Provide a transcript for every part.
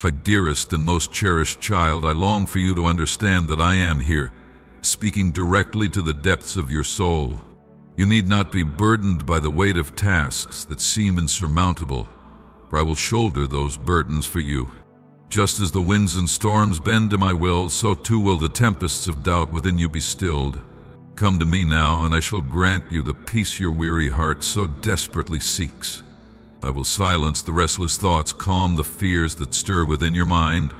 For dearest and most cherished child, I long for you to understand that I am here, speaking directly to the depths of your soul. You need not be burdened by the weight of tasks that seem insurmountable, for I will shoulder those burdens for you. Just as the winds and storms bend to my will, so too will the tempests of doubt within you be stilled. Come to me now, and I shall grant you the peace your weary heart so desperately seeks. I will silence the restless thoughts, calm the fears that stir within your mind,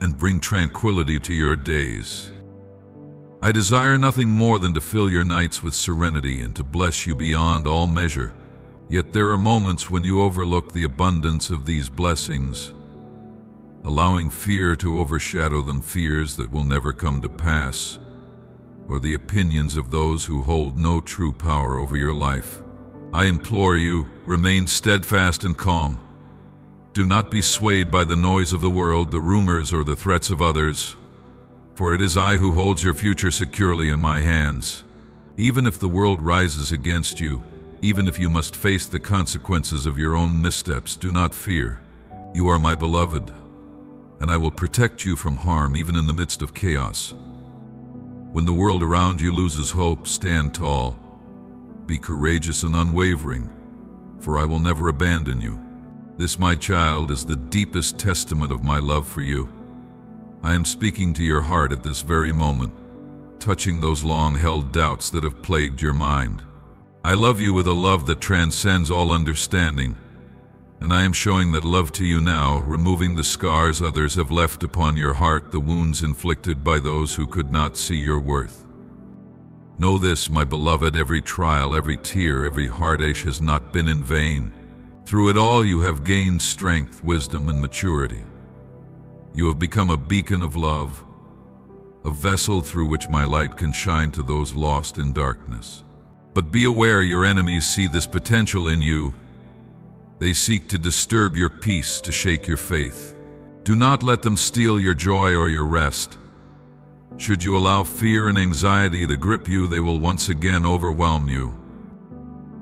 and bring tranquility to your days. I desire nothing more than to fill your nights with serenity and to bless you beyond all measure. Yet there are moments when you overlook the abundance of these blessings, allowing fear to overshadow them, fears that will never come to pass, or the opinions of those who hold no true power over your life. I implore you, remain steadfast and calm. Do not be swayed by the noise of the world, the rumors, or the threats of others, for it is I who holds your future securely in my hands. Even if the world rises against you, even if you must face the consequences of your own missteps, do not fear. You are my beloved, and I will protect you from harm even in the midst of chaos. When the world around you loses hope, stand tall. Be courageous and unwavering, for I will never abandon you. This, my child, is the deepest testament of my love for you. I am speaking to your heart at this very moment, touching those long-held doubts that have plagued your mind. I love you with a love that transcends all understanding, and I am showing that love to you now, removing the scars others have left upon your heart, the wounds inflicted by those who could not see your worth. Know this, my beloved, every trial, every tear, every heartache has not been in vain. Through it all you have gained strength, wisdom, and maturity. You have become a beacon of love, a vessel through which my light can shine to those lost in darkness. But be aware, your enemies see this potential in you. They seek to disturb your peace, to shake your faith. Do not let them steal your joy or your rest. Should you allow fear and anxiety to grip you, they will once again overwhelm you.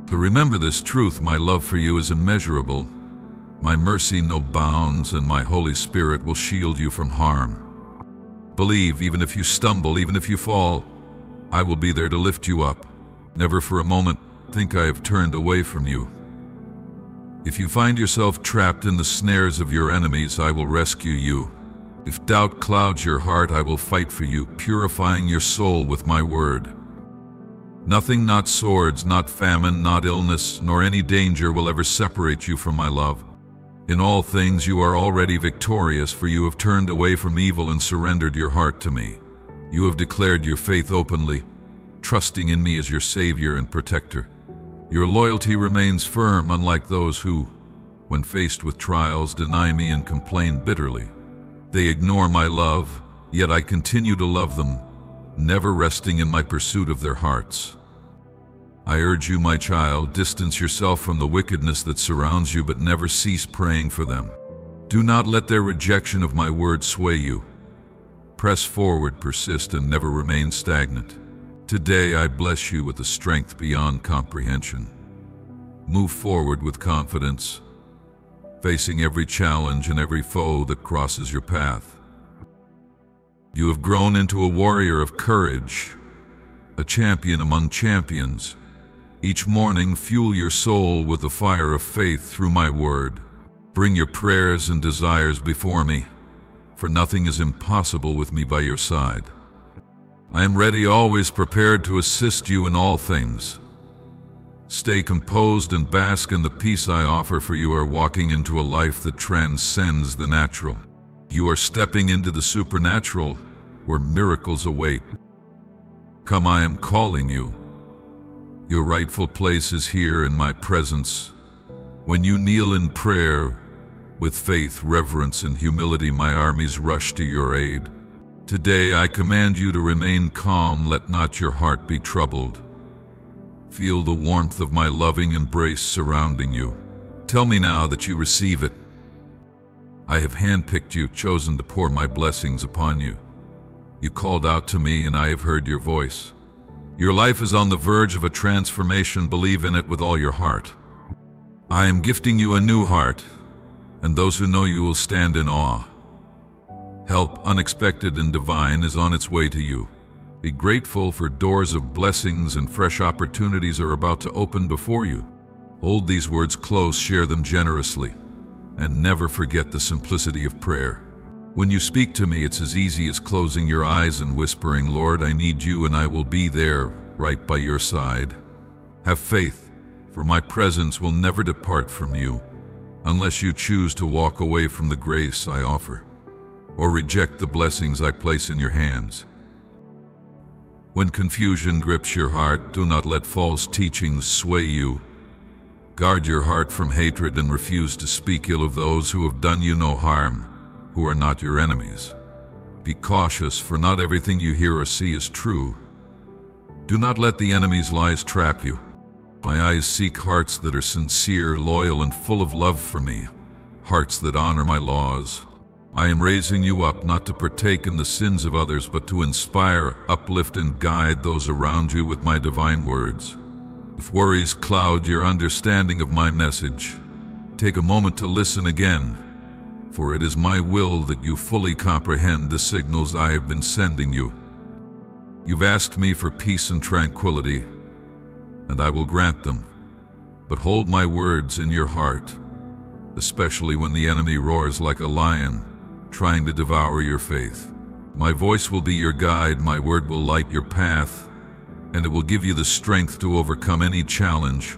To remember this truth, my love for you is immeasurable, my mercy no bounds, and my Holy Spirit will shield you from harm. Believe, even if you stumble, even if you fall, I will be there to lift you up. Never for a moment think I have turned away from you. If you find yourself trapped in the snares of your enemies, I will rescue you. If doubt clouds your heart, I will fight for you, purifying your soul with my word. Nothing, not swords, not famine, not illness, nor any danger will ever separate you from my love. In all things you are already victorious, for you have turned away from evil and surrendered your heart to me. You have declared your faith openly, trusting in me as your Savior and protector. Your loyalty remains firm, unlike those who, when faced with trials, deny me and complain bitterly. They ignore my love, yet I continue to love them, never resting in my pursuit of their hearts. I urge you, my child, distance yourself from the wickedness that surrounds you, but never cease praying for them. Do not let their rejection of my word sway you. Press forward, persist, and never remain stagnant. Today I bless you with a strength beyond comprehension. Move forward with confidence, facing every challenge and every foe that crosses your path. You have grown into a warrior of courage, a champion among champions. Each morning, fuel your soul with the fire of faith through my word. Bring your prayers and desires before me, for nothing is impossible with me by your side. I am ready, always prepared to assist you in all things. Stay composed and bask in the peace I offer, for you are walking into a life that transcends the natural. You are stepping into the supernatural, where miracles await. Come, I am calling you. Your rightful place is here in my presence. When you kneel in prayer, with faith, reverence, and humility, my armies rush to your aid. Today I command you to remain calm. Let not your heart be troubled. Feel the warmth of my loving embrace surrounding you. Tell me now that you receive it. I have handpicked you, chosen to pour my blessings upon you. You called out to me, and I have heard your voice. Your life is on the verge of a transformation. Believe in it with all your heart. I am gifting you a new heart, and those who know you will stand in awe. Help, unexpected and divine, is on its way to you. Be grateful, for doors of blessings and fresh opportunities are about to open before you. Hold these words close, share them generously, and never forget the simplicity of prayer. When you speak to me, it's as easy as closing your eyes and whispering, Lord, I need you and I will be there, right by your side. Have faith, for my presence will never depart from you, unless you choose to walk away from the grace I offer, or reject the blessings I place in your hands. When confusion grips your heart, do not let false teachings sway you. Guard your heart from hatred and refuse to speak ill of those who have done you no harm, who are not your enemies. Be cautious, for not everything you hear or see is true. Do not let the enemy's lies trap you. My eyes seek hearts that are sincere, loyal, and full of love for me, hearts that honor my laws. I am raising you up not to partake in the sins of others, but to inspire, uplift, and guide those around you with my divine words. If worries cloud your understanding of my message, take a moment to listen again, for it is my will that you fully comprehend the signals I have been sending you. You've asked me for peace and tranquility, and I will grant them, but hold my words in your heart, especially when the enemy roars like a lion, trying to devour your faith. My voice will be your guide, my word will light your path, and it will give you the strength to overcome any challenge.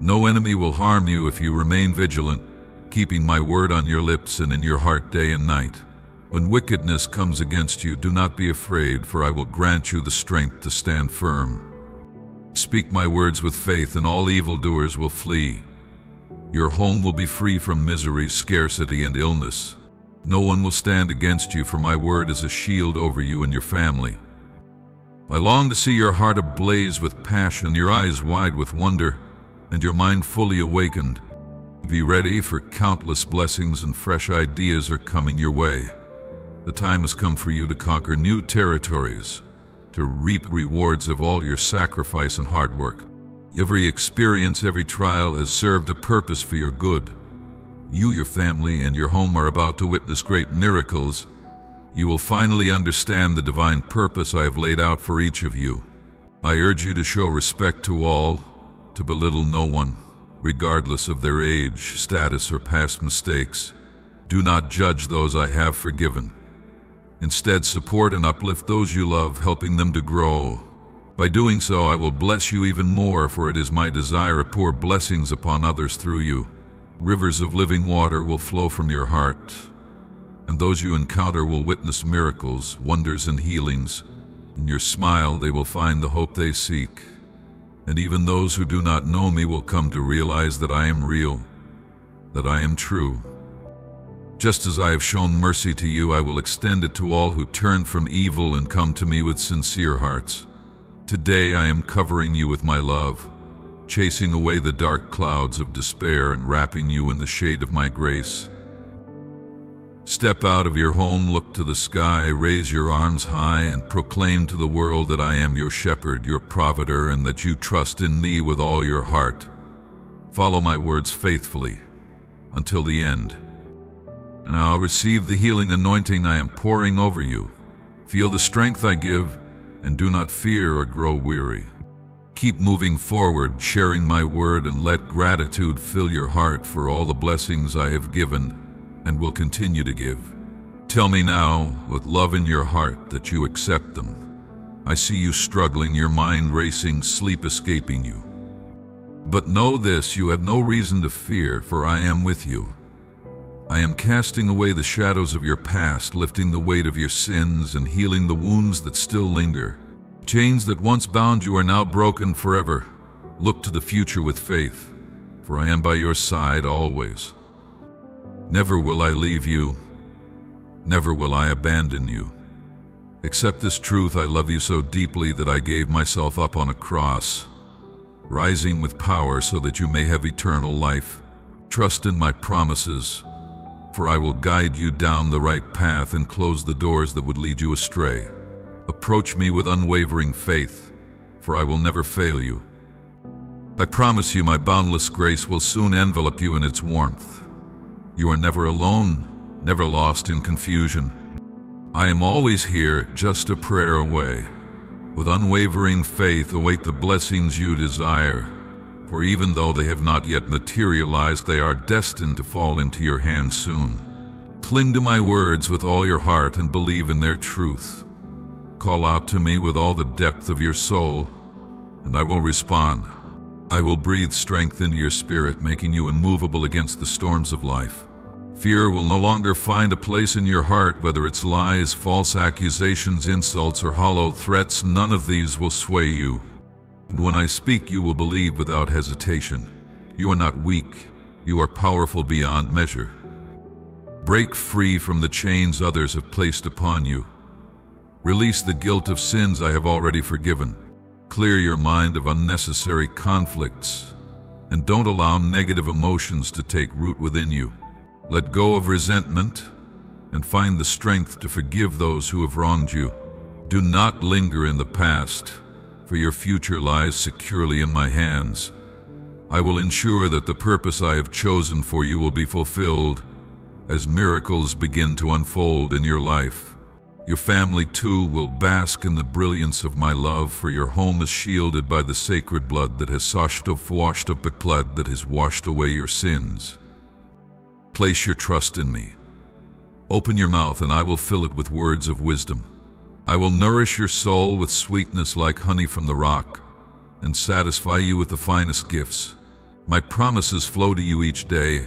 No enemy will harm you if you remain vigilant, keeping my word on your lips and in your heart day and night. When wickedness comes against you, do not be afraid, for I will grant you the strength to stand firm. Speak my words with faith, and all evildoers will flee. Your home will be free from misery, scarcity, and illness. No one will stand against you, for my word is a shield over you and your family. I long to see your heart ablaze with passion, your eyes wide with wonder, and your mind fully awakened. Be ready, for countless blessings and fresh ideas are coming your way. The time has come for you to conquer new territories, to reap rewards of all your sacrifice and hard work. Every experience, every trial has served a purpose for your good. You, your family, and your home are about to witness great miracles. You will finally understand the divine purpose I have laid out for each of you. I urge you to show respect to all, to belittle no one, regardless of their age, status, or past mistakes. Do not judge those I have forgiven. Instead, support and uplift those you love, helping them to grow. By doing so, I will bless you even more, for it is my desire to pour blessings upon others through you. Rivers of living water will flow from your heart, and those you encounter will witness miracles, wonders, and healings. In your smile, they will find the hope they seek. And even those who do not know me will come to realize that I am real, that I am true. Just as I have shown mercy to you, I will extend it to all who turn from evil and come to me with sincere hearts. Today I am covering you with my love, chasing away the dark clouds of despair and wrapping you in the shade of my grace. Step out of your home, look to the sky, raise your arms high, and proclaim to the world that I am your shepherd, your provider, and that you trust in me with all your heart. Follow my words faithfully until the end. Now receive the healing anointing I am pouring over you. Feel the strength I give, and do not fear or grow weary. Keep moving forward, sharing my word, and let gratitude fill your heart for all the blessings I have given and will continue to give. Tell me now, with love in your heart, that you accept them. I see you struggling, your mind racing, sleep escaping you. But know this, you have no reason to fear, for I am with you. I am casting away the shadows of your past, lifting the weight of your sins, and healing the wounds that still linger. Chains that once bound you are now broken forever. Look to the future with faith, for I am by your side always. Never will I leave you. Never will I abandon you. Accept this truth: I love you so deeply that I gave myself up on a cross, rising with power so that you may have eternal life. Trust in my promises, for I will guide you down the right path and close the doors that would lead you astray. Approach me with unwavering faith, for I will never fail you. I promise you my boundless grace will soon envelop you in its warmth. You are never alone, never lost in confusion. I am always here, just a prayer away. With unwavering faith, await the blessings you desire. For even though they have not yet materialized, they are destined to fall into your hands soon. Cling to my words with all your heart and believe in their truth. Call out to me with all the depth of your soul, and I will respond. I will breathe strength into your spirit, making you immovable against the storms of life. Fear will no longer find a place in your heart, whether it's lies, false accusations, insults, or hollow threats. None of these will sway you. And when I speak, you will believe without hesitation. You are not weak. You are powerful beyond measure. Break free from the chains others have placed upon you. Release the guilt of sins I have already forgiven. Clear your mind of unnecessary conflicts, and don't allow negative emotions to take root within you. Let go of resentment and find the strength to forgive those who have wronged you. Do not linger in the past, for your future lies securely in my hands. I will ensure that the purpose I have chosen for you will be fulfilled as miracles begin to unfold in your life. Your family too will bask in the brilliance of my love, for your home is shielded by the sacred blood that has washed away your sins. Place your trust in me. Open your mouth and I will fill it with words of wisdom. I will nourish your soul with sweetness like honey from the rock, and satisfy you with the finest gifts. My promises flow to you each day,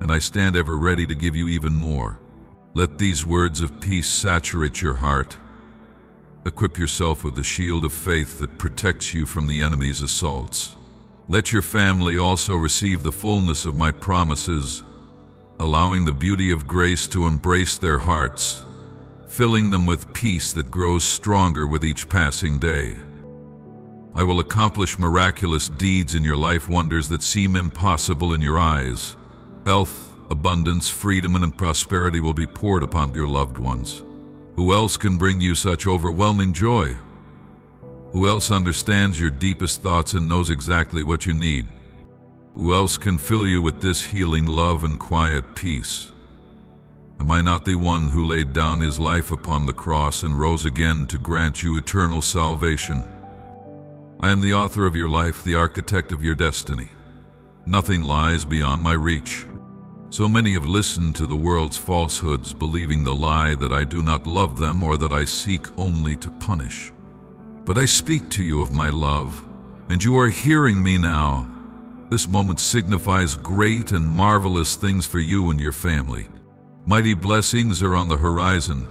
and I stand ever ready to give you even more. Let these words of peace saturate your heart. Equip yourself with the shield of faith that protects you from the enemy's assaults. Let your family also receive the fullness of my promises, allowing the beauty of grace to embrace their hearts, filling them with peace that grows stronger with each passing day. I will accomplish miraculous deeds in your life, wonders that seem impossible in your eyes. Health, abundance, freedom, and prosperity will be poured upon your loved ones. Who else can bring you such overwhelming joy? Who else understands your deepest thoughts and knows exactly what you need? Who else can fill you with this healing love and quiet peace? Am I not the one who laid down his life upon the cross and rose again to grant you eternal salvation? I am the author of your life, the architect of your destiny. Nothing lies beyond my reach. So many have listened to the world's falsehoods, believing the lie that I do not love them or that I seek only to punish. But I speak to you of my love, and you are hearing me now. This moment signifies great and marvelous things for you and your family. Mighty blessings are on the horizon,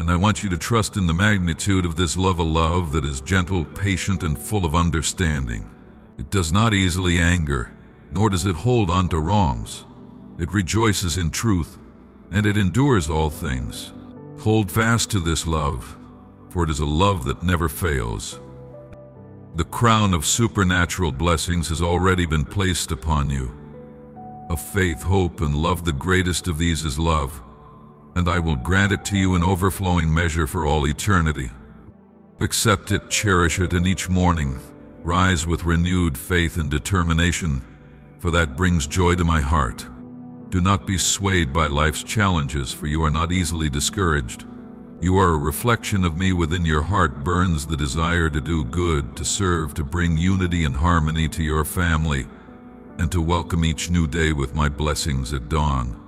and I want you to trust in the magnitude of this love, a love that is gentle, patient, and full of understanding. It does not easily anger, nor does it hold on to wrongs. It rejoices in truth, and it endures all things. Hold fast to this love, for it is a love that never fails. The crown of supernatural blessings has already been placed upon you. Of faith, hope, and love, the greatest of these is love, and I will grant it to you in overflowing measure for all eternity. Accept it, cherish it, and each morning rise with renewed faith and determination, for that brings joy to my heart. Do not be swayed by life's challenges, for you are not easily discouraged. You are a reflection of me. Within your heart burns the desire to do good, to serve, to bring unity and harmony to your family, and to welcome each new day with my blessings at dawn.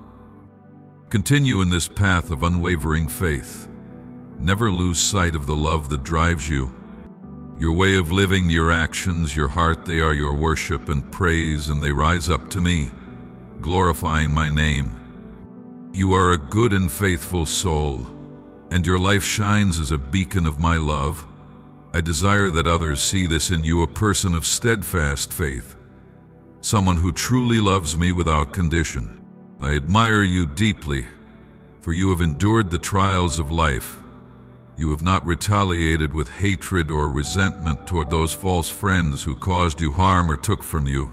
Continue in this path of unwavering faith. Never lose sight of the love that drives you. Your way of living, your actions, your heart, they are your worship and praise, and they rise up to me, glorifying my name. You are a good and faithful soul, and your life shines as a beacon of my love. I desire that others see this in you, a person of steadfast faith, someone who truly loves me without condition. I admire you deeply, for you have endured the trials of life. You have not retaliated with hatred or resentment toward those false friends who caused you harm or took from you.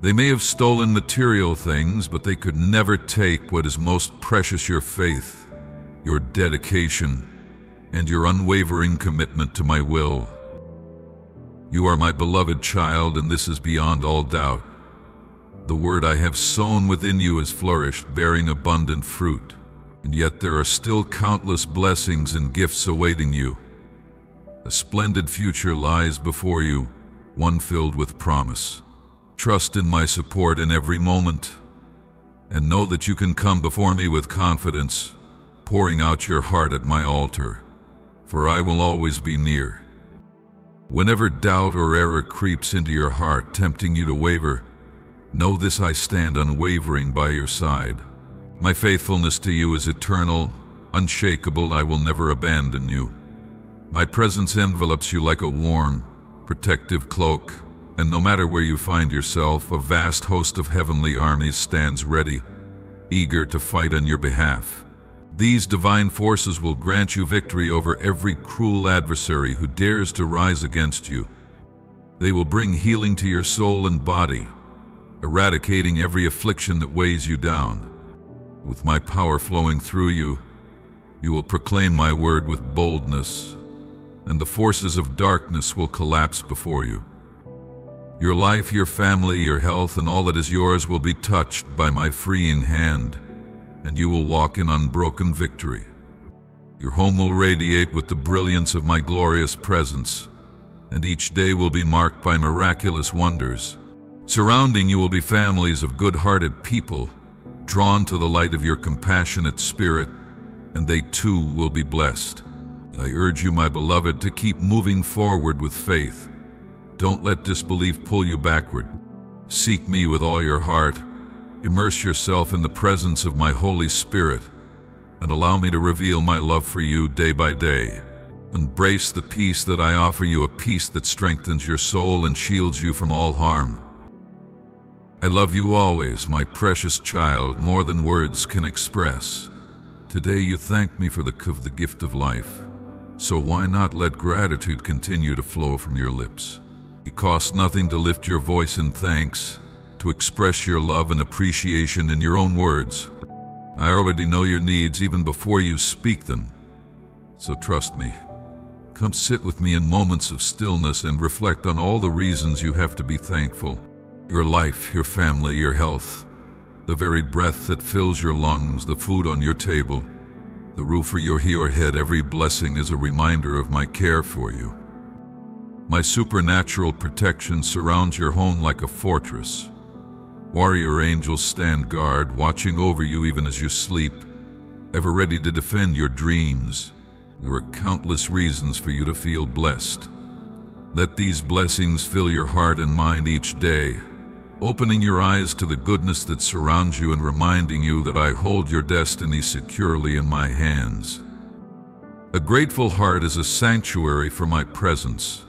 They may have stolen material things, but they could never take what is most precious: your faith, your dedication, and your unwavering commitment to my will. You are my beloved child, and this is beyond all doubt. The word I have sown within you has flourished, bearing abundant fruit. And yet there are still countless blessings and gifts awaiting you. A splendid future lies before you, one filled with promise. Trust in my support in every moment, and know that you can come before me with confidence, pouring out your heart at my altar, for I will always be near. Whenever doubt or error creeps into your heart, tempting you to waver, know this: I stand unwavering by your side. My faithfulness to you is eternal, unshakable. I will never abandon you. My presence envelops you like a warm, protective cloak, and no matter where you find yourself, a vast host of heavenly armies stands ready, eager to fight on your behalf. These divine forces will grant you victory over every cruel adversary who dares to rise against you. They will bring healing to your soul and body, eradicating every affliction that weighs you down. With my power flowing through you, you will proclaim my word with boldness, and the forces of darkness will collapse before you. Your life, your family, your health, and all that is yours will be touched by my freeing hand, and you will walk in unbroken victory. Your home will radiate with the brilliance of my glorious presence, and each day will be marked by miraculous wonders. Surrounding you will be families of good-hearted people, drawn to the light of your compassionate spirit, and they too will be blessed. I urge you, my beloved, to keep moving forward with faith. Don't let disbelief pull you backward. Seek me with all your heart. Immerse yourself in the presence of my Holy Spirit, and allow me to reveal my love for you day by day. Embrace the peace that I offer you, a peace that strengthens your soul and shields you from all harm. I love you always, my precious child, more than words can express. Today you thanked me for the gift of life, so why not let gratitude continue to flow from your lips? It costs nothing to lift your voice in thanks, to express your love and appreciation in your own words. I already know your needs even before you speak them, so trust me. Come sit with me in moments of stillness and reflect on all the reasons you have to be thankful. Your life, your family, your health, the very breath that fills your lungs, the food on your table, the roof over your head, every blessing is a reminder of my care for you. My supernatural protection surrounds your home like a fortress. Warrior angels stand guard, watching over you even as you sleep, ever ready to defend your dreams. There are countless reasons for you to feel blessed. Let these blessings fill your heart and mind each day, opening your eyes to the goodness that surrounds you and reminding you that I hold your destiny securely in my hands. A grateful heart is a sanctuary for my presence.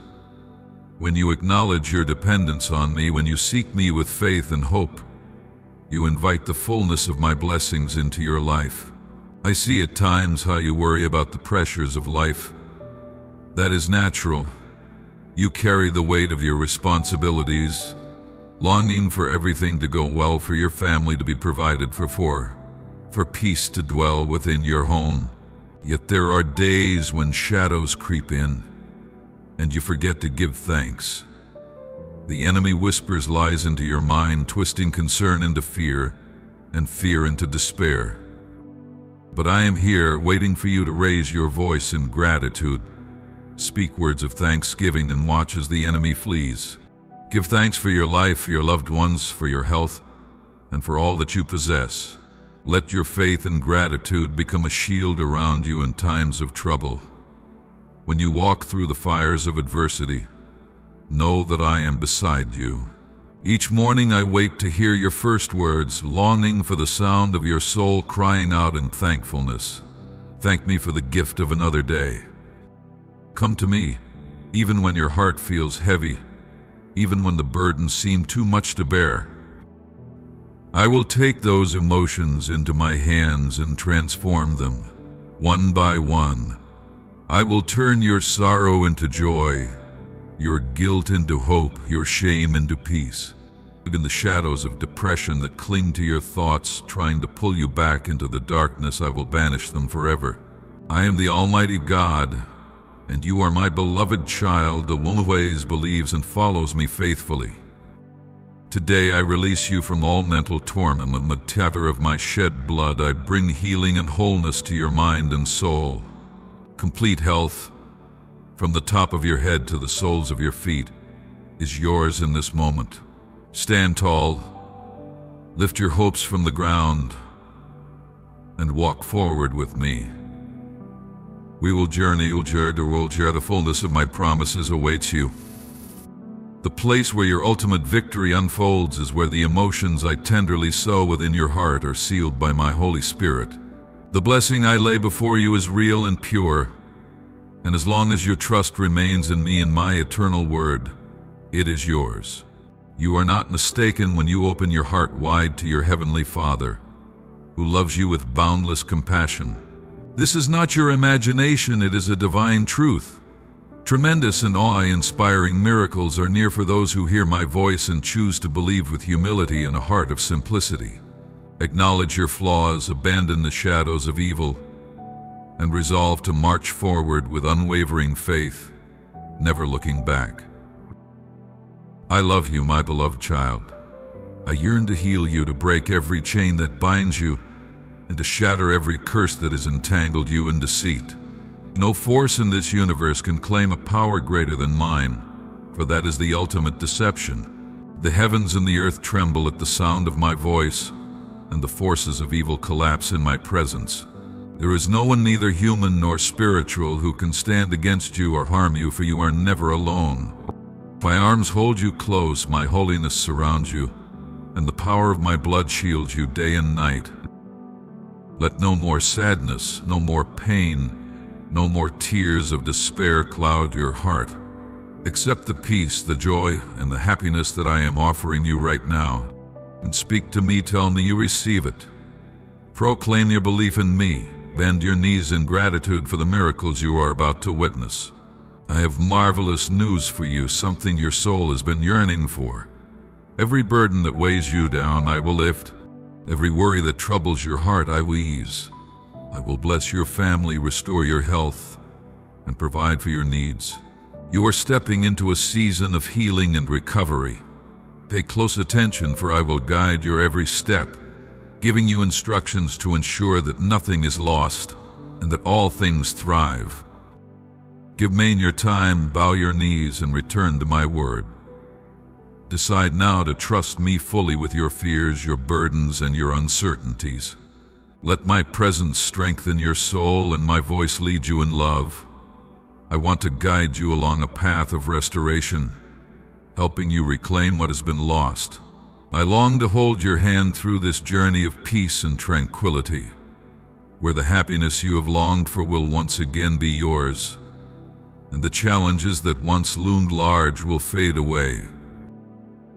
When you acknowledge your dependence on me, when you seek me with faith and hope, you invite the fullness of my blessings into your life. I see at times how you worry about the pressures of life. That is natural. You carry the weight of your responsibilities, longing for everything to go well, for your family to be provided for peace to dwell within your home. Yet there are days when shadows creep in, and you forget to give thanks. The enemy whispers lies into your mind, twisting concern into fear, and fear into despair. But I am here, waiting for you to raise your voice in gratitude. Speak words of thanksgiving and watch as the enemy flees. Give thanks for your life, for your loved ones, for your health, and for all that you possess. Let your faith and gratitude become a shield around you in times of trouble. When you walk through the fires of adversity, know that I am beside you. Each morning I wake to hear your first words, longing for the sound of your soul crying out in thankfulness. Thank me for the gift of another day. Come to me, even when your heart feels heavy, even when the burdens seem too much to bear. I will take those emotions into my hands and transform them, one by one. I will turn your sorrow into joy, your guilt into hope, your shame into peace. Even the shadows of depression that cling to your thoughts, trying to pull you back into the darkness, I will banish them forever. I am the Almighty God, and you are my beloved child, the one who always believes and follows me faithfully. Today I release you from all mental torment and the tether of my shed blood. I bring healing and wholeness to your mind and soul. Complete health, from the top of your head to the soles of your feet, is yours in this moment. Stand tall, lift your hopes from the ground, and walk forward with me. We will journey the fullness of my promises awaits you. The place where your ultimate victory unfolds is where the emotions I tenderly sow within your heart are sealed by my Holy Spirit. The blessing I lay before you is real and pure, and as long as your trust remains in me and my eternal word, it is yours. You are not mistaken when you open your heart wide to your Heavenly Father, who loves you with boundless compassion. This is not your imagination, it is a divine truth. Tremendous and awe-inspiring miracles are near for those who hear my voice and choose to believe with humility and a heart of simplicity. Acknowledge your flaws, abandon the shadows of evil, and resolve to march forward with unwavering faith, never looking back. I love you, my beloved child. I yearn to heal you, to break every chain that binds you, and to shatter every curse that has entangled you in deceit. No force in this universe can claim a power greater than mine, for that is the ultimate deception. The heavens and the earth tremble at the sound of my voice, and the forces of evil collapse in my presence. There is no one, neither human nor spiritual, who can stand against you or harm you, for you are never alone. My arms hold you close, my holiness surrounds you, and the power of my blood shields you day and night. Let no more sadness, no more pain, no more tears of despair cloud your heart. Accept the peace, the joy, and the happiness that I am offering you right now. And speak to me, tell me you receive it. Proclaim your belief in me, bend your knees in gratitude for the miracles you are about to witness. I have marvelous news for you, something your soul has been yearning for. Every burden that weighs you down I will lift. Every worry that troubles your heart I will ease. I will bless your family, restore your health, and provide for your needs. You are stepping into a season of healing and recovery. Pay close attention, for I will guide your every step, giving you instructions to ensure that nothing is lost and that all things thrive. Give me your time, bow your knees, and return to my word. Decide now to trust me fully with your fears, your burdens, and your uncertainties. Let my presence strengthen your soul and my voice lead you in love. I want to guide you along a path of restoration, helping you reclaim what has been lost. I long to hold your hand through this journey of peace and tranquility, where the happiness you have longed for will once again be yours, and the challenges that once loomed large will fade away.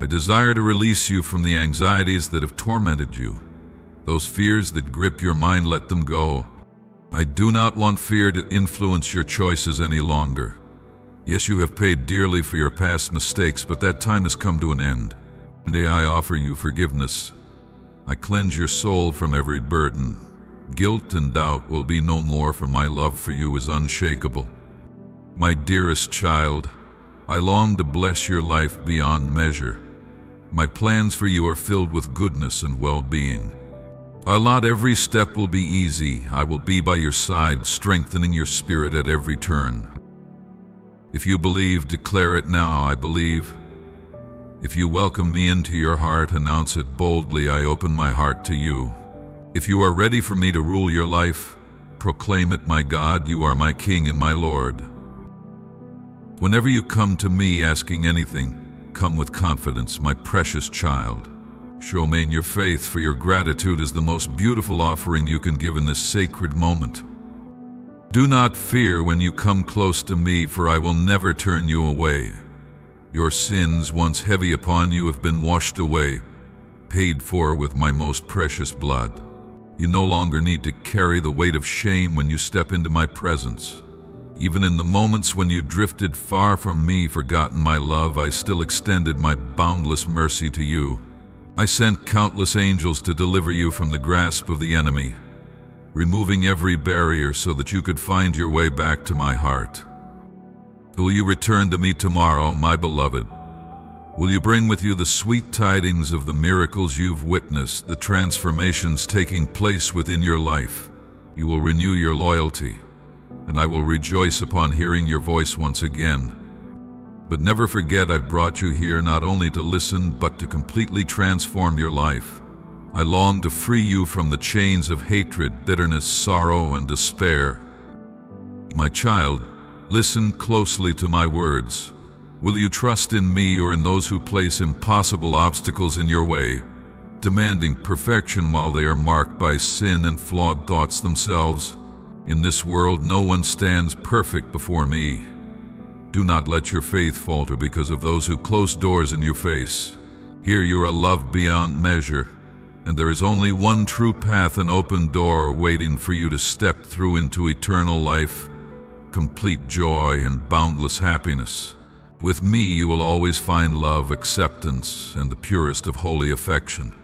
I desire to release you from the anxieties that have tormented you. Those fears that grip your mind, let them go. I do not want fear to influence your choices any longer. Yes, you have paid dearly for your past mistakes, but that time has come to an end. Today I offer you forgiveness. I cleanse your soul from every burden. Guilt and doubt will be no more, for my love for you is unshakable. My dearest child, I long to bless your life beyond measure. My plans for you are filled with goodness and well-being. Our lot, every step will be easy. I will be by your side, strengthening your spirit at every turn. If you believe, declare it now, I believe. If you welcome me into your heart, announce it boldly, I open my heart to you. If you are ready for me to rule your life, proclaim it, my God, you are my King and my Lord. Whenever you come to me asking anything, come with confidence, my precious child. Show me your faith, for your gratitude is the most beautiful offering you can give in this sacred moment. Do not fear when you come close to me, for I will never turn you away. Your sins, once heavy upon you, have been washed away, paid for with my most precious blood. You no longer need to carry the weight of shame when you step into my presence. Even in the moments when you drifted far from me, forgotten my love, I still extended my boundless mercy to you. I sent countless angels to deliver you from the grasp of the enemy, removing every barrier so that you could find your way back to my heart. Will you return to me tomorrow, my beloved? Will you bring with you the sweet tidings of the miracles you've witnessed, the transformations taking place within your life? You will renew your loyalty, and I will rejoice upon hearing your voice once again. But never forget, I've brought you here not only to listen, but to completely transform your life. I long to free you from the chains of hatred, bitterness, sorrow, and despair. My child, listen closely to my words. Will you trust in me or in those who place impossible obstacles in your way, demanding perfection while they are marked by sin and flawed thoughts themselves? In this world, no one stands perfect before me. Do not let your faith falter because of those who close doors in your face. Here you are loved beyond measure, and there is only one true path, an open door waiting for you to step through into eternal life, complete joy, and boundless happiness. With me, you will always find love, acceptance, and the purest of holy affection.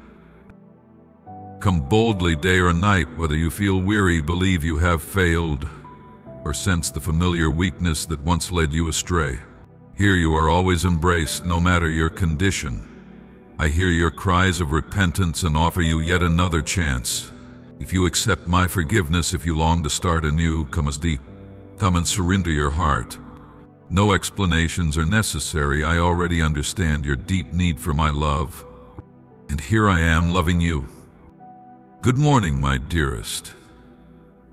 Come boldly day or night, whether you feel weary, believe you have failed, or sense the familiar weakness that once led you astray. Here you are always embraced, no matter your condition. I hear your cries of repentance and offer you yet another chance. If you accept my forgiveness, if you long to start anew, come as deep. Come and surrender your heart. No explanations are necessary. I already understand your deep need for my love. And here I am, loving you. Good morning, my dearest.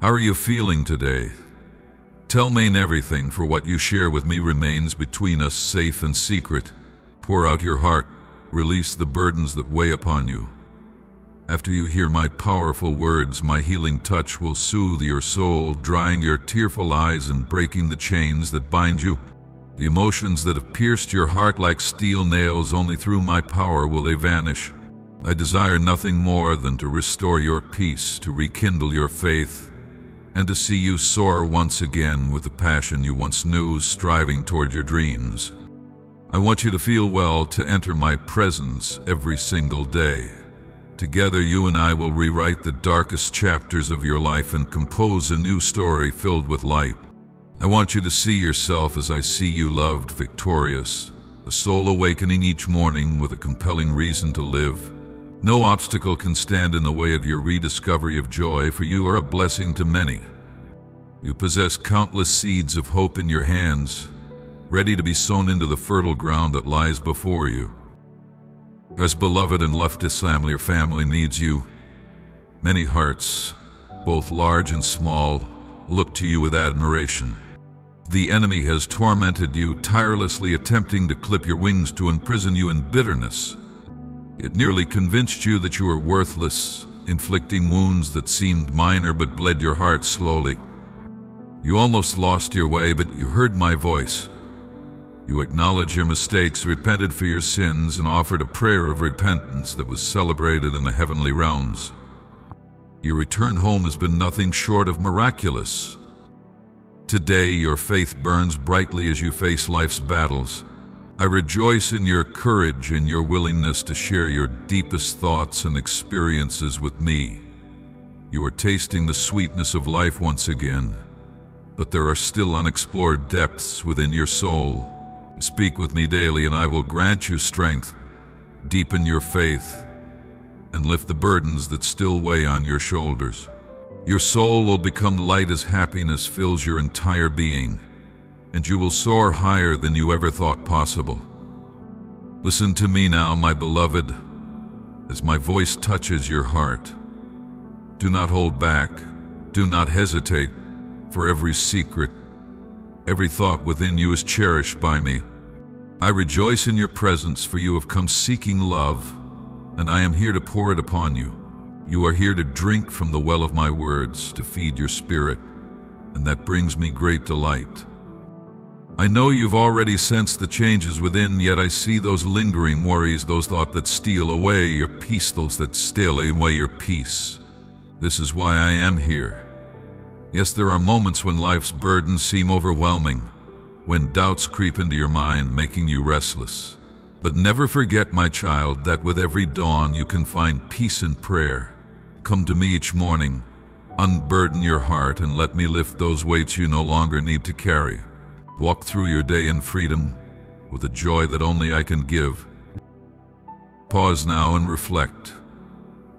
How are you feeling today? Tell me everything, for what you share with me remains between us, safe and secret. Pour out your heart. Release the burdens that weigh upon you. After you hear my powerful words, my healing touch will soothe your soul, drying your tearful eyes and breaking the chains that bind you. The emotions that have pierced your heart like steel nails, only through my power will they vanish. I desire nothing more than to restore your peace, to rekindle your faith, and to see you soar once again with the passion you once knew, striving toward your dreams. I want you to feel well, to enter my presence every single day. Together, you and I will rewrite the darkest chapters of your life and compose a new story filled with light. I want you to see yourself as I see you, loved, victorious, a soul awakening each morning with a compelling reason to live. No obstacle can stand in the way of your rediscovery of joy, for you are a blessing to many. You possess countless seeds of hope in your hands, ready to be sown into the fertile ground that lies before you. As beloved and loved Islam, your family needs you. Many hearts, both large and small, look to you with admiration. The enemy has tormented you, tirelessly attempting to clip your wings, to imprison you in bitterness. It nearly convinced you that you were worthless, inflicting wounds that seemed minor but bled your heart slowly. You almost lost your way, but you heard my voice. You acknowledged your mistakes, repented for your sins, and offered a prayer of repentance that was celebrated in the heavenly realms. Your return home has been nothing short of miraculous. Today, your faith burns brightly as you face life's battles. I rejoice in your courage and your willingness to share your deepest thoughts and experiences with me. You are tasting the sweetness of life once again, but there are still unexplored depths within your soul. Speak with me daily, and I will grant you strength, deepen your faith, and lift the burdens that still weigh on your shoulders. Your soul will become light as happiness fills your entire being, and you will soar higher than you ever thought possible. Listen to me now, my beloved, as my voice touches your heart. Do not hold back, do not hesitate, for every secret, every thought within you is cherished by me. I rejoice in your presence, for you have come seeking love, and I am here to pour it upon you. You are here to drink from the well of my words, to feed your spirit, and that brings me great delight. I know you've already sensed the changes within, yet I see those lingering worries, those thoughts that steal away your peace, those that steal away your peace. This is why I am here. Yes, there are moments when life's burdens seem overwhelming, when doubts creep into your mind, making you restless. But never forget, my child, that with every dawn you can find peace in prayer. Come to me each morning, unburden your heart, and let me lift those weights you no longer need to carry. Walk through your day in freedom, with a joy that only I can give. Pause now and reflect.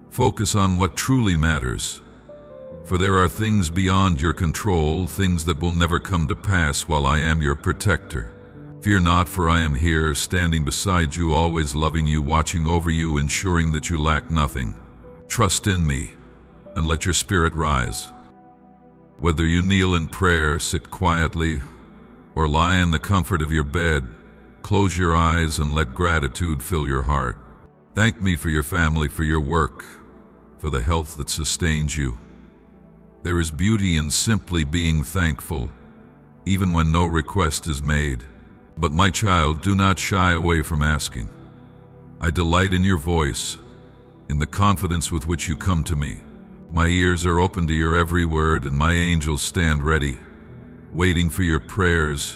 Focus on what truly matters. For there are things beyond your control, things that will never come to pass while I am your protector. Fear not, for I am here, standing beside you, always loving you, watching over you, ensuring that you lack nothing. Trust in me, and let your spirit rise. Whether you kneel in prayer, sit quietly, or lie in the comfort of your bed, close your eyes and let gratitude fill your heart. Thank me for your family, for your work, for the health that sustains you. There is beauty in simply being thankful, even when no request is made. But my child, do not shy away from asking. I delight in your voice, in the confidence with which you come to me. My ears are open to your every word, and my angels stand ready, waiting for your prayers,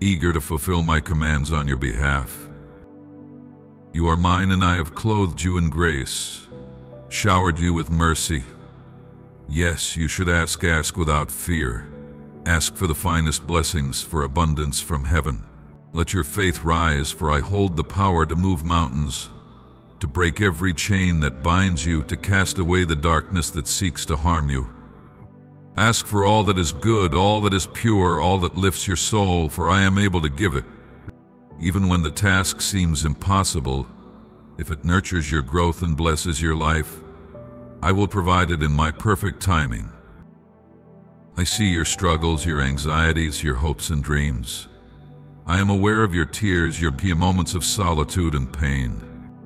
eager to fulfill my commands on your behalf. You are mine, and I have clothed you in grace, showered you with mercy. Yes, you should ask without fear. Ask for the finest blessings, for abundance from heaven. Let your faith rise, for I hold the power to move mountains, to break every chain that binds you, to cast away the darkness that seeks to harm you. Ask for all that is good, all that is pure, all that lifts your soul, for I am able to give it. Even when the task seems impossible, if it nurtures your growth and blesses your life, I will provide it in my perfect timing. I see your struggles, your anxieties, your hopes and dreams. I am aware of your tears, your moments of solitude and pain.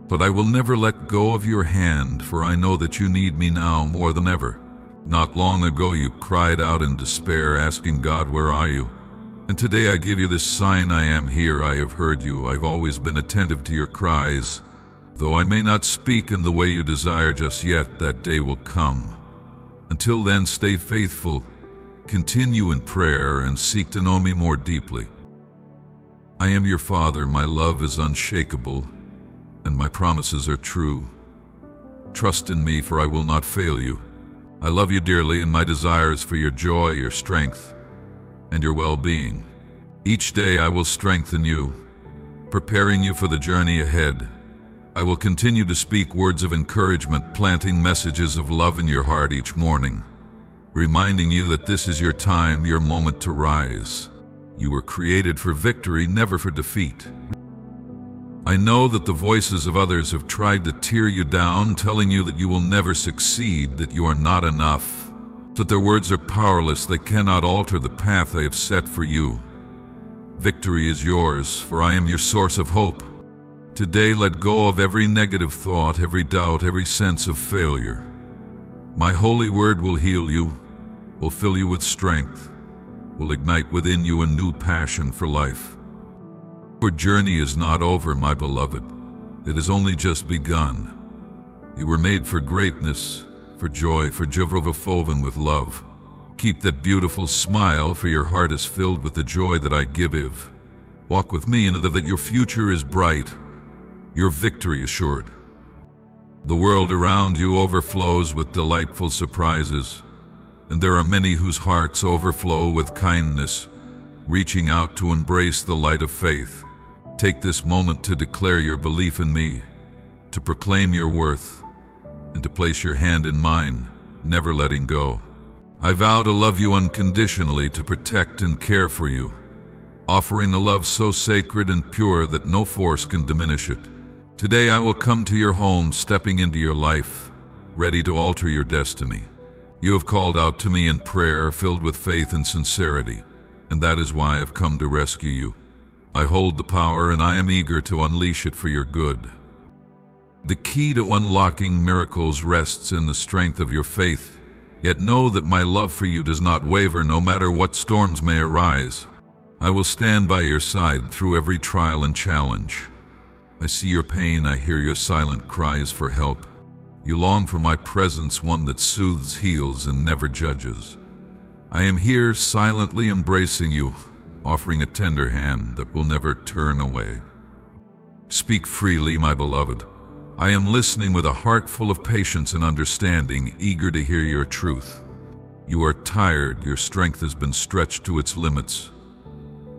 But I will never let go of your hand, for I know that you need me now more than ever. Not long ago you cried out in despair, asking God, where are you? And today I give you this sign, I am here, I have heard you, I've always been attentive to your cries. Though I may not speak in the way you desire just yet, that day will come. Until then, stay faithful, continue in prayer, and seek to know me more deeply. I am your Father, my love is unshakable, and my promises are true. Trust in me, for I will not fail you. I love you dearly, and my desire is for your joy, your strength, and your well-being. Each day I will strengthen you, preparing you for the journey ahead. I will continue to speak words of encouragement, planting messages of love in your heart each morning, reminding you that this is your time, your moment to rise. You were created for victory, never for defeat. I know that the voices of others have tried to tear you down, telling you that you will never succeed, that you are not enough, that their words are powerless, they cannot alter the path they have set for you. Victory is yours, for I am your source of hope. Today, let go of every negative thought, every doubt, every sense of failure. My holy word will heal you, will fill you with strength, will ignite within you a new passion for life. Your journey is not over, my beloved. It has only just begun. You were made for greatness, for joy, for Jehovah woven with love. Keep that beautiful smile, for your heart is filled with the joy that I give. Walk with me and that your future is bright, your victory assured. The world around you overflows with delightful surprises, and there are many whose hearts overflow with kindness, reaching out to embrace the light of faith. Take this moment to declare your belief in me, to proclaim your worth, and to place your hand in mine, never letting go. I vow to love you unconditionally, to protect and care for you, offering a love so sacred and pure that no force can diminish it. Today I will come to your home, stepping into your life, ready to alter your destiny. You have called out to me in prayer, filled with faith and sincerity, and that is why I have come to rescue you. I hold the power, and I am eager to unleash it for your good. The key to unlocking miracles rests in the strength of your faith, yet know that my love for you does not waver, no matter what storms may arise. I will stand by your side through every trial and challenge. I see your pain, I hear your silent cries for help. You long for my presence, one that soothes, heals, and never judges. I am here, silently embracing you, offering a tender hand that will never turn away. Speak freely, my beloved. I am listening with a heart full of patience and understanding, eager to hear your truth. You are tired, your strength has been stretched to its limits.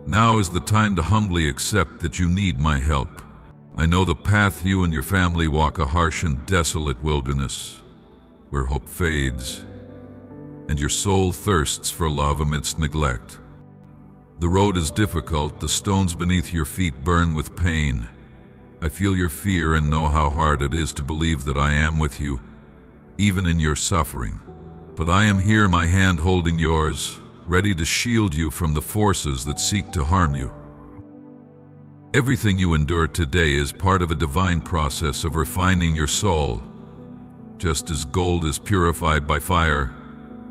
Now is the time to humbly accept that you need my help. I know the path you and your family walk, a harsh and desolate wilderness, where hope fades, and your soul thirsts for love amidst neglect. The road is difficult, the stones beneath your feet burn with pain. I feel your fear and know how hard it is to believe that I am with you, even in your suffering. But I am here, my hand holding yours, ready to shield you from the forces that seek to harm you. Everything you endure today is part of a divine process of refining your soul. Just as gold is purified by fire,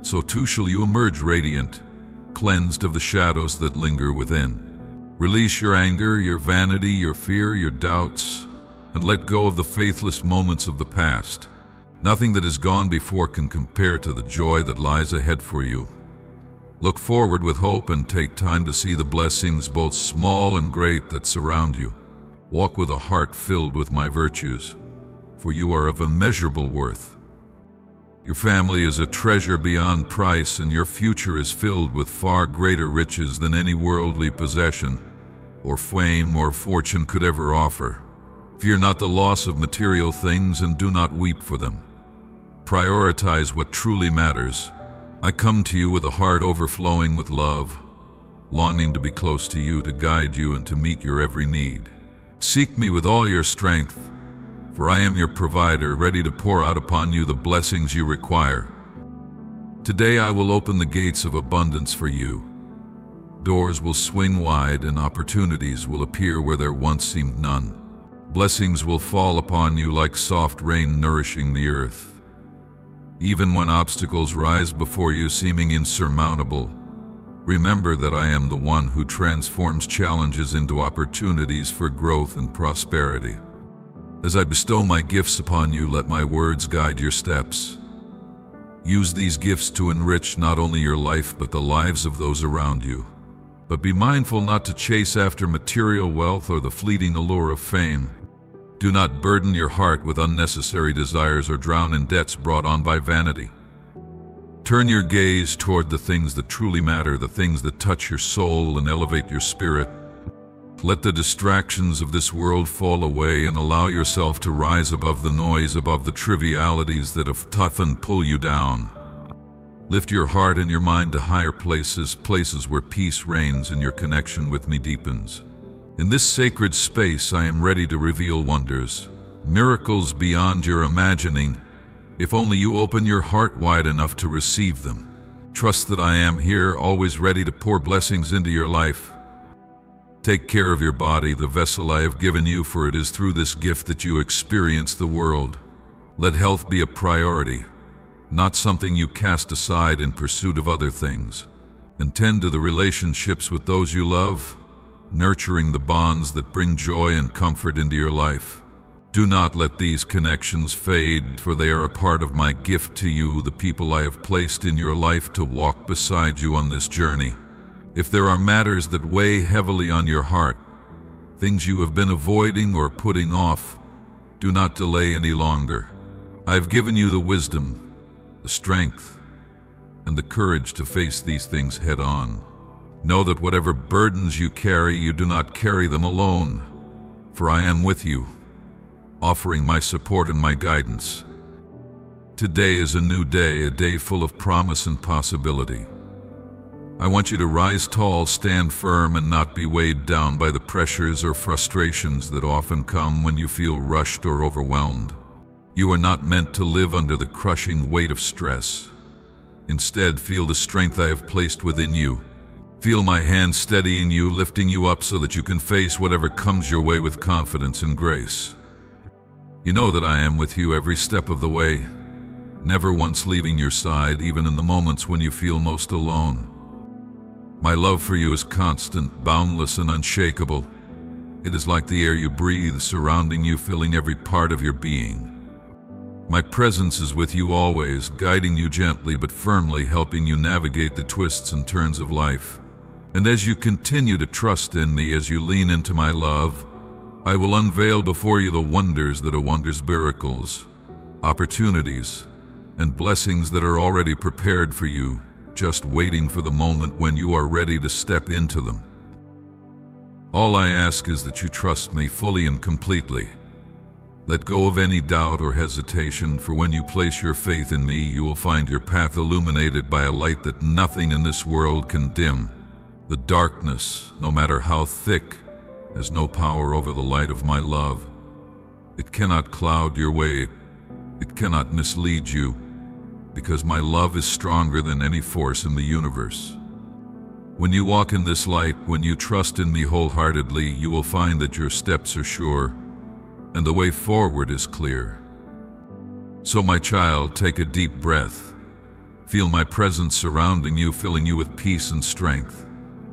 so too shall you emerge radiant, cleansed of the shadows that linger within. Release your anger, your vanity, your fear, your doubts, and let go of the faithless moments of the past. Nothing that has gone before can compare to the joy that lies ahead for you. Look forward with hope and take time to see the blessings, both small and great, that surround you. Walk with a heart filled with my virtues, for you are of immeasurable worth. Your family is a treasure beyond price, and your future is filled with far greater riches than any worldly possession or fame or fortune could ever offer. Fear not the loss of material things, and do not weep for them. Prioritize what truly matters. I come to you with a heart overflowing with love, longing to be close to you, to guide you, and to meet your every need. Seek me with all your strength, for I am your provider, ready to pour out upon you the blessings you require. Today I will open the gates of abundance for you. Doors will swing wide and opportunities will appear where there once seemed none. Blessings will fall upon you like soft rain, nourishing the earth. Even when obstacles rise before you seeming insurmountable, remember that I am the one who transforms challenges into opportunities for growth and prosperity. As I bestow my gifts upon you, let my words guide your steps. Use these gifts to enrich not only your life but the lives of those around you. But be mindful not to chase after material wealth or the fleeting allure of fame. Do not burden your heart with unnecessary desires or drown in debts brought on by vanity. Turn your gaze toward the things that truly matter, the things that touch your soul and elevate your spirit. Let the distractions of this world fall away and allow yourself to rise above the noise, above the trivialities that have toughened, pull you down. Lift your heart and your mind to higher places, places where peace reigns and your connection with me deepens. In this sacred space, I am ready to reveal wonders, miracles beyond your imagining, if only you open your heart wide enough to receive them. Trust that I am here, always ready to pour blessings into your life. Take care of your body, the vessel I have given you, for it is through this gift that you experience the world. Let health be a priority, not something you cast aside in pursuit of other things. And tend to the relationships with those you love, nurturing the bonds that bring joy and comfort into your life. Do not let these connections fade, for they are a part of my gift to you, the people I have placed in your life to walk beside you on this journey. If there are matters that weigh heavily on your heart, things you have been avoiding or putting off, do not delay any longer. I have given you the wisdom, the strength, and the courage to face these things head on. Know that whatever burdens you carry, you do not carry them alone, for I am with you, offering my support and my guidance. Today is a new day, a day full of promise and possibility. I want you to rise tall, stand firm, and not be weighed down by the pressures or frustrations that often come when you feel rushed or overwhelmed. You are not meant to live under the crushing weight of stress. Instead, feel the strength I have placed within you. Feel my hand steadying you, lifting you up so that you can face whatever comes your way with confidence and grace. You know that I am with you every step of the way, never once leaving your side, even in the moments when you feel most alone. My love for you is constant, boundless, and unshakable. It is like the air you breathe, surrounding you, filling every part of your being. My presence is with you always, guiding you gently but firmly, helping you navigate the twists and turns of life. And as you continue to trust in me, as you lean into my love, I will unveil before you the wonders that are miracles, opportunities, and blessings that are already prepared for you, just waiting for the moment when you are ready to step into them. All I ask is that you trust me fully and completely. Let go of any doubt or hesitation, for when you place your faith in me, you will find your path illuminated by a light that nothing in this world can dim. The darkness, no matter how thick, has no power over the light of my love. It cannot cloud your way. It cannot mislead you, because my love is stronger than any force in the universe. When you walk in this light, when you trust in me wholeheartedly, you will find that your steps are sure, and the way forward is clear. So my child, take a deep breath. Feel my presence surrounding you, filling you with peace and strength.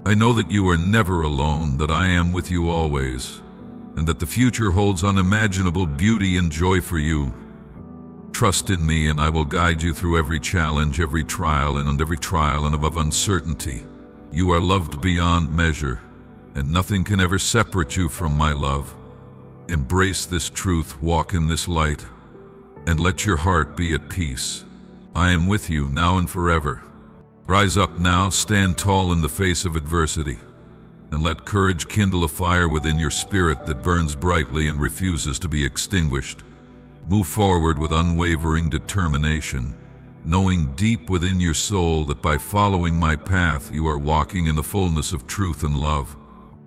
I know that you are never alone, that I am with you always, and that the future holds unimaginable beauty and joy for you. Trust in me and I will guide you through every challenge, every trial and above uncertainty. You are loved beyond measure, and nothing can ever separate you from my love. Embrace this truth, walk in this light, and let your heart be at peace. I am with you now and forever. Rise up now, stand tall in the face of adversity, and let courage kindle a fire within your spirit that burns brightly and refuses to be extinguished. Move forward with unwavering determination, knowing deep within your soul that by following my path you are walking in the fullness of truth and love.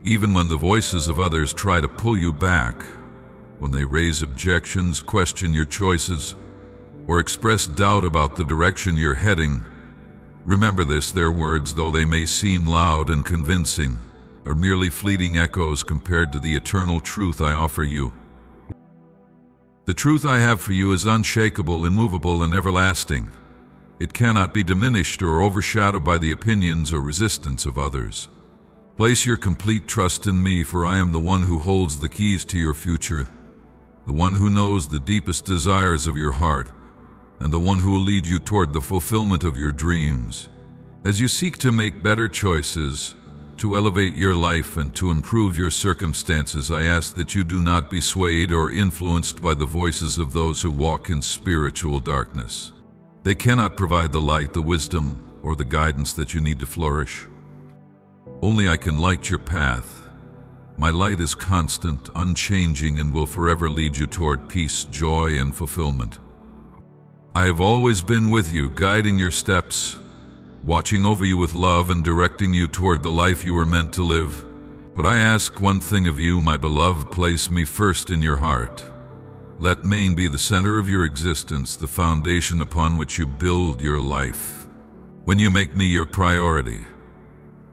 Even when the voices of others try to pull you back, when they raise objections, question your choices, or express doubt about the direction you're heading, remember this: their words, though they may seem loud and convincing, are merely fleeting echoes compared to the eternal truth I offer you. The truth I have for you is unshakable, immovable, and everlasting. It cannot be diminished or overshadowed by the opinions or resistance of others. Place your complete trust in me, for I am the one who holds the keys to your future, the one who knows the deepest desires of your heart, and the one who will lead you toward the fulfillment of your dreams. As you seek to make better choices, to elevate your life and to improve your circumstances, I ask that you do not be swayed or influenced by the voices of those who walk in spiritual darkness. They cannot provide the light, the wisdom, or the guidance that you need to flourish. Only I can light your path. My light is constant, unchanging, and will forever lead you toward peace, joy, and fulfillment. I have always been with you, guiding your steps, watching over you with love, and directing you toward the life you were meant to live. But I ask one thing of you, my beloved: place me first in your heart. Let me be the center of your existence, the foundation upon which you build your life. When you make me your priority,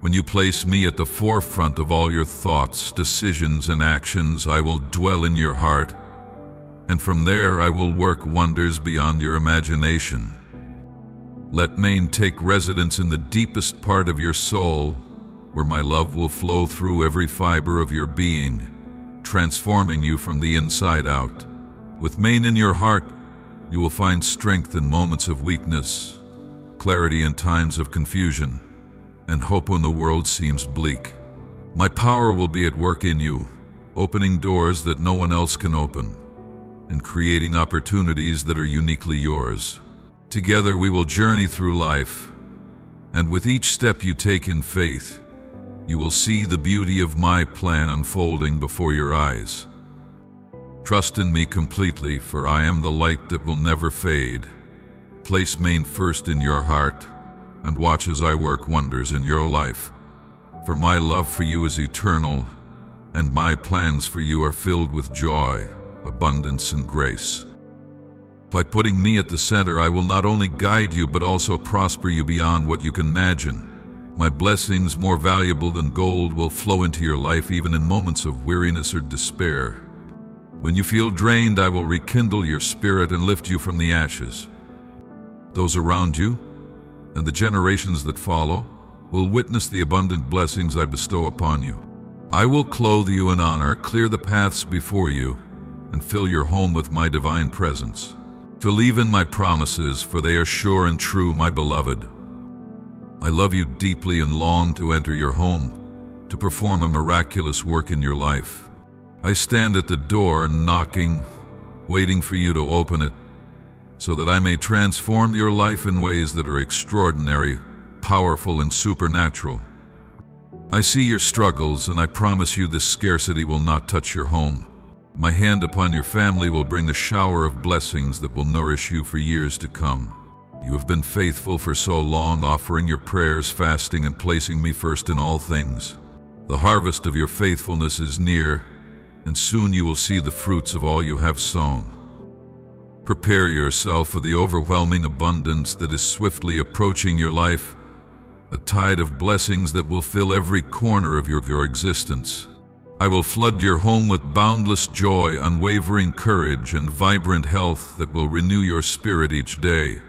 when you place me at the forefront of all your thoughts, decisions, and actions, I will dwell in your heart, and from there I will work wonders beyond your imagination. Let mine take residence in the deepest part of your soul, where my love will flow through every fiber of your being, transforming you from the inside out. With mine in your heart, you will find strength in moments of weakness, clarity in times of confusion, and hope when the world seems bleak. My power will be at work in you, opening doors that no one else can open, and creating opportunities that are uniquely yours. Together we will journey through life, and with each step you take in faith, you will see the beauty of my plan unfolding before your eyes. Trust in me completely, for I am the light that will never fade. Place me first in your heart, and watch as I work wonders in your life. For my love for you is eternal, and my plans for you are filled with joy, abundance, and grace. By putting me at the center, I will not only guide you but also prosper you beyond what you can imagine. My blessings, more valuable than gold, will flow into your life even in moments of weariness or despair. When you feel drained, I will rekindle your spirit and lift you from the ashes. Those around you, and the generations that follow, will witness the abundant blessings I bestow upon you. I will clothe you in honor, clear the paths before you, and fill your home with my divine presence. Believe in my promises, for they are sure and true, my beloved. I love you deeply and long to enter your home, to perform a miraculous work in your life. I stand at the door knocking, waiting for you to open it, so that I may transform your life in ways that are extraordinary, powerful, and supernatural. I see your struggles, and I promise you this scarcity will not touch your home. My hand upon your family will bring the shower of blessings that will nourish you for years to come. You have been faithful for so long, offering your prayers, fasting, and placing me first in all things. The harvest of your faithfulness is near, and soon you will see the fruits of all you have sown. Prepare yourself for the overwhelming abundance that is swiftly approaching your life, a tide of blessings that will fill every corner of your existence. I will flood your home with boundless joy, unwavering courage, and vibrant health that will renew your spirit each day.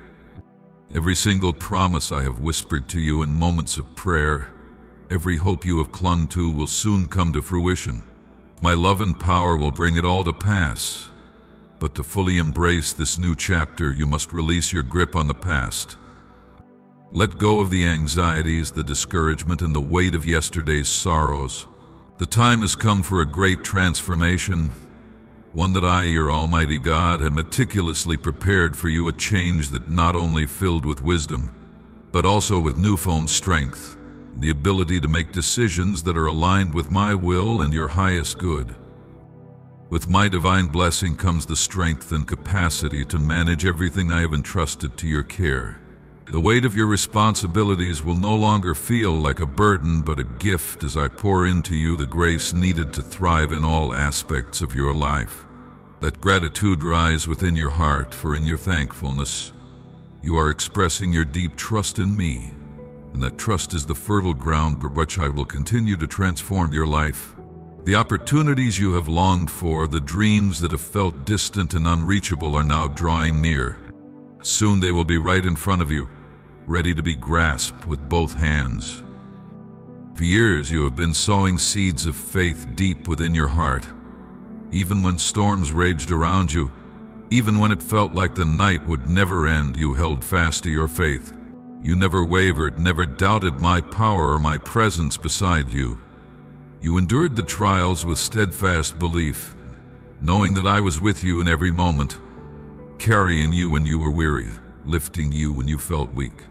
Every single promise I have whispered to you in moments of prayer, every hope you have clung to will soon come to fruition. My love and power will bring it all to pass. But to fully embrace this new chapter, you must release your grip on the past. Let go of the anxieties, the discouragement, and the weight of yesterday's sorrows. The time has come for a great transformation, one that I, your Almighty God, have meticulously prepared for you, a change that not only filled with wisdom, but also with newfound strength. The ability to make decisions that are aligned with my will and your highest good. With my divine blessing comes the strength and capacity to manage everything I have entrusted to your care. The weight of your responsibilities will no longer feel like a burden, but a gift as I pour into you the grace needed to thrive in all aspects of your life. Let gratitude rise within your heart, for in your thankfulness, you are expressing your deep trust in me. And that trust is the fertile ground for which I will continue to transform your life. The opportunities you have longed for, the dreams that have felt distant and unreachable, are now drawing near. Soon they will be right in front of you, ready to be grasped with both hands. For years you have been sowing seeds of faith deep within your heart. Even when storms raged around you, even when it felt like the night would never end, you held fast to your faith. You never wavered, never doubted my power or my presence beside you. You endured the trials with steadfast belief, knowing that I was with you in every moment, carrying you when you were weary, lifting you when you felt weak.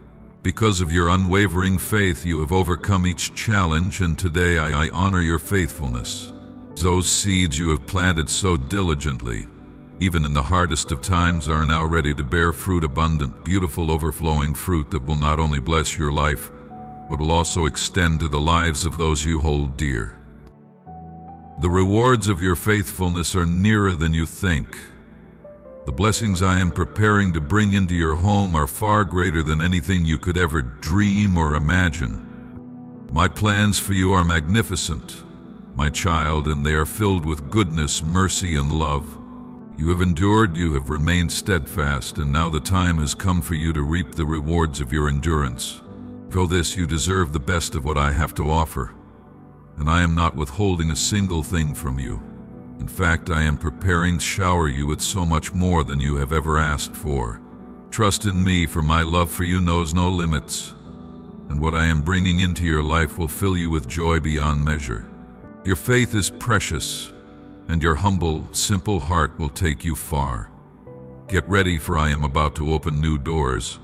Because of your unwavering faith, you have overcome each challenge, and today I honor your faithfulness. Those seeds you have planted so diligently, even in the hardest of times, are now ready to bear fruit, abundant, beautiful, overflowing fruit that will not only bless your life, but will also extend to the lives of those you hold dear. The rewards of your faithfulness are nearer than you think. The blessings I am preparing to bring into your home are far greater than anything you could ever dream or imagine. My plans for you are magnificent, my child, and they are filled with goodness, mercy, and love. You have endured, you have remained steadfast, and now the time has come for you to reap the rewards of your endurance. For this, you deserve the best of what I have to offer, and I am not withholding a single thing from you. In fact, I am preparing to shower you with so much more than you have ever asked for. Trust in me, for my love for you knows no limits, and what I am bringing into your life will fill you with joy beyond measure. Your faith is precious, and your humble, simple heart will take you far. Get ready, for I am about to open new doors.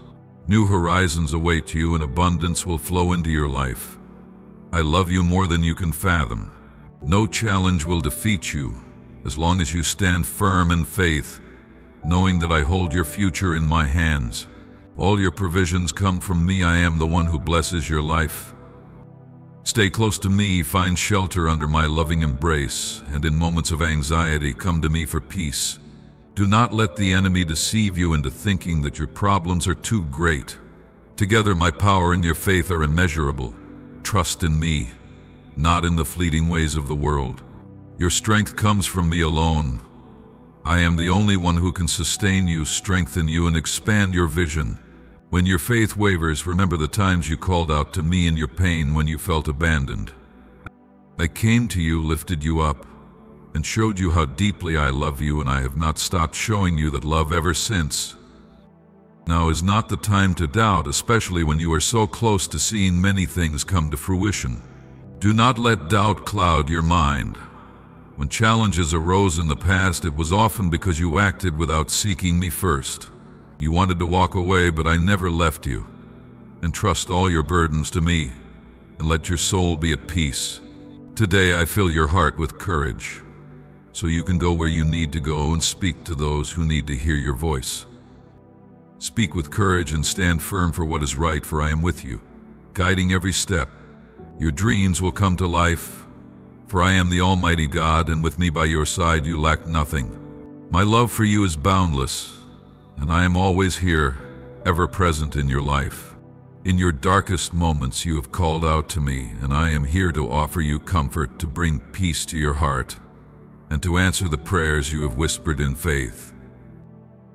New horizons await you, and abundance will flow into your life. I love you more than you can fathom. No challenge will defeat you, as long as you stand firm in faith, knowing that I hold your future in my hands. All your provisions come from me. I am the one who blesses your life. Stay close to me, find shelter under my loving embrace, and in moments of anxiety, come to me for peace. Do not let the enemy deceive you into thinking that your problems are too great. Together, my power and your faith are immeasurable. Trust in me, not in the fleeting ways of the world. Your strength comes from me alone. I am the only one who can sustain you, strengthen you, and expand your vision. When your faith wavers, remember the times you called out to me in your pain, when you felt abandoned. I came to you, lifted you up, and showed you how deeply I love you, and I have not stopped showing you that love ever since. Now is not the time to doubt, especially when you are so close to seeing many things come to fruition. Do not let doubt cloud your mind. When challenges arose in the past, it was often because you acted without seeking me first. You wanted to walk away, but I never left you. Entrust all your burdens to me, and let your soul be at peace. Today I fill your heart with courage, so you can go where you need to go and speak to those who need to hear your voice. Speak with courage and stand firm for what is right, for I am with you, guiding every step. Your dreams will come to life, for I am the Almighty God, and with me by your side you lack nothing. My love for you is boundless, and I am always here, ever present in your life. In your darkest moments you have called out to me, and I am here to offer you comfort, to bring peace to your heart, and to answer the prayers you have whispered in faith.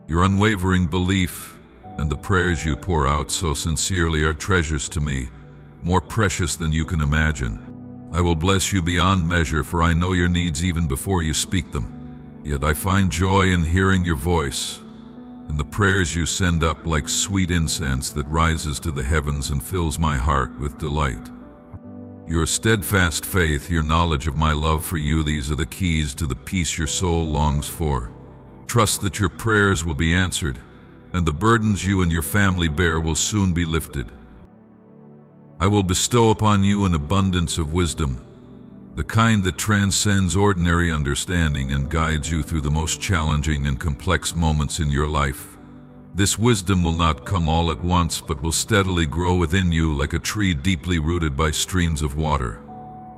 Your unwavering belief and the prayers you pour out so sincerely are treasures to me, more precious than you can imagine. I will bless you beyond measure, for I know your needs even before you speak them. Yet I find joy in hearing your voice, and the prayers you send up like sweet incense that rises to the heavens and fills my heart with delight. Your steadfast faith, your knowledge of my love for you, these are the keys to the peace your soul longs for. Trust that your prayers will be answered, and the burdens you and your family bear will soon be lifted. I will bestow upon you an abundance of wisdom, the kind that transcends ordinary understanding and guides you through the most challenging and complex moments in your life. This wisdom will not come all at once, but will steadily grow within you like a tree deeply rooted by streams of water.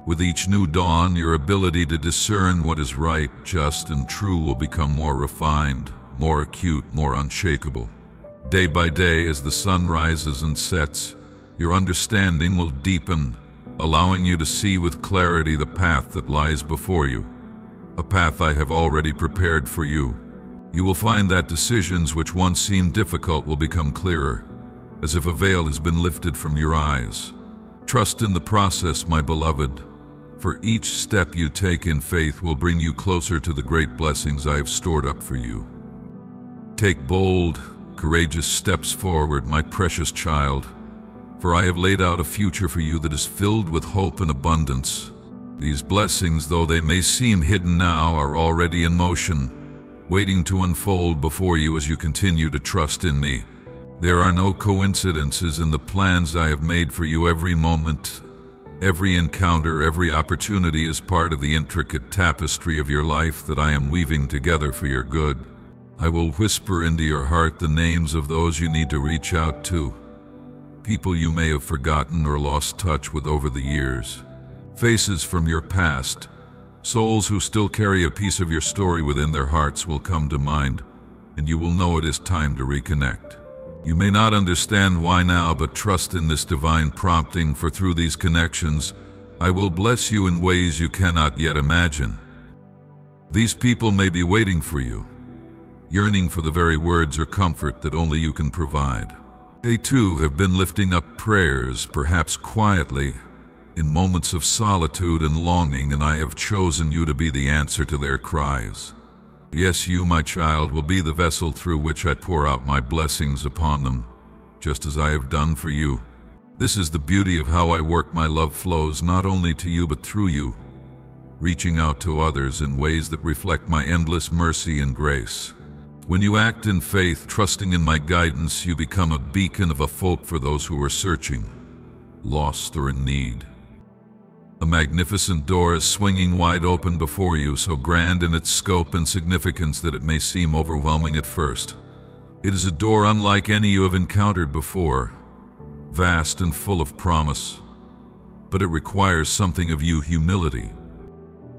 With each new dawn, your ability to discern what is right, just, and true will become more refined, more acute, more unshakable. Day by day, as the sun rises and sets, your understanding will deepen, allowing you to see with clarity the path that lies before you, a path I have already prepared for you. You will find that decisions which once seemed difficult will become clearer, as if a veil has been lifted from your eyes. Trust in the process, my beloved, for each step you take in faith will bring you closer to the great blessings I have stored up for you. Take bold, courageous steps forward, my precious child, for I have laid out a future for you that is filled with hope and abundance. These blessings, though they may seem hidden now, are already in motion, waiting to unfold before you as you continue to trust in me. There are no coincidences in the plans I have made for you. Every moment, every encounter, every opportunity is part of the intricate tapestry of your life that I am weaving together for your good. I will whisper into your heart the names of those you need to reach out to, people you may have forgotten or lost touch with over the years, faces from your past, souls who still carry a piece of your story within their hearts will come to mind, and you will know it is time to reconnect. You may not understand why now, but trust in this divine prompting, for through these connections, I will bless you in ways you cannot yet imagine. These people may be waiting for you, yearning for the very words or comfort that only you can provide. They too have been lifting up prayers, perhaps quietly, in moments of solitude and longing, and I have chosen you to be the answer to their cries. Yes, you, my child, will be the vessel through which I pour out my blessings upon them, just as I have done for you. This is the beauty of how I work. My love flows not only to you but through you, reaching out to others in ways that reflect my endless mercy and grace. When you act in faith, trusting in my guidance, you become a beacon of hope for those who are searching, lost, or in need. A magnificent door is swinging wide open before you, so grand in its scope and significance that it may seem overwhelming at first. It is a door unlike any you have encountered before, vast and full of promise, but it requires something of you: humility.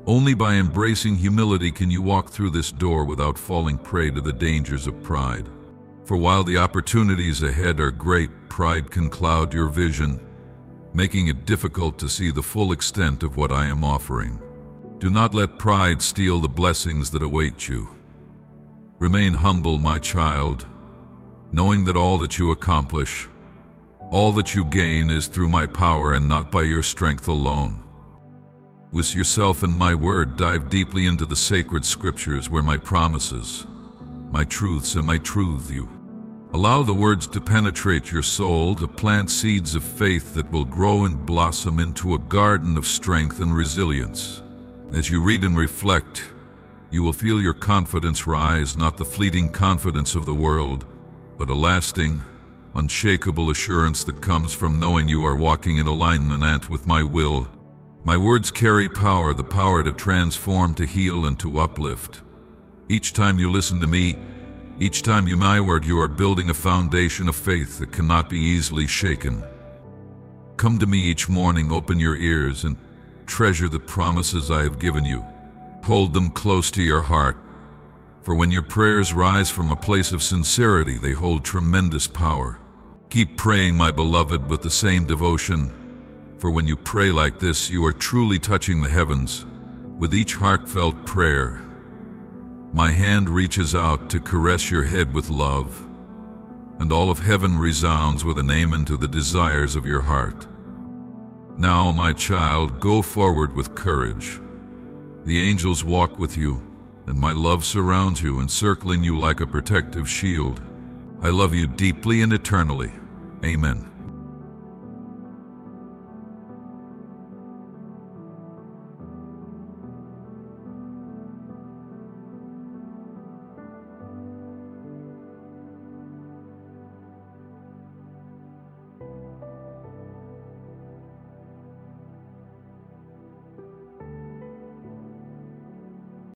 Only by embracing humility can you walk through this door without falling prey to the dangers of pride. For while the opportunities ahead are great, pride can cloud your vision, making it difficult to see the full extent of what I am offering. Do not let pride steal the blessings that await you. Remain humble, my child, knowing that all that you accomplish, all that you gain, is through my power and not by your strength alone. With yourself and my word, dive deeply into the sacred scriptures where my promises, my truths, and my truth you. Allow the words to penetrate your soul, to plant seeds of faith that will grow and blossom into a garden of strength and resilience. As you read and reflect, you will feel your confidence rise, not the fleeting confidence of the world, but a lasting, unshakable assurance that comes from knowing you are walking in alignment with my will. My words carry power, the power to transform, to heal, and to uplift. Each time you listen to me, each time you my word, you are building a foundation of faith that cannot be easily shaken. Come to me each morning, open your ears, and treasure the promises I have given you. Hold them close to your heart, for when your prayers rise from a place of sincerity, they hold tremendous power. Keep praying, my beloved, with the same devotion, for when you pray like this, you are truly touching the heavens. With each heartfelt prayer, my hand reaches out to caress your head with love, and all of heaven resounds with an amen to the desires of your heart. Now, my child, go forward with courage. The angels walk with you, and my love surrounds you, encircling you like a protective shield. I love you deeply and eternally. Amen.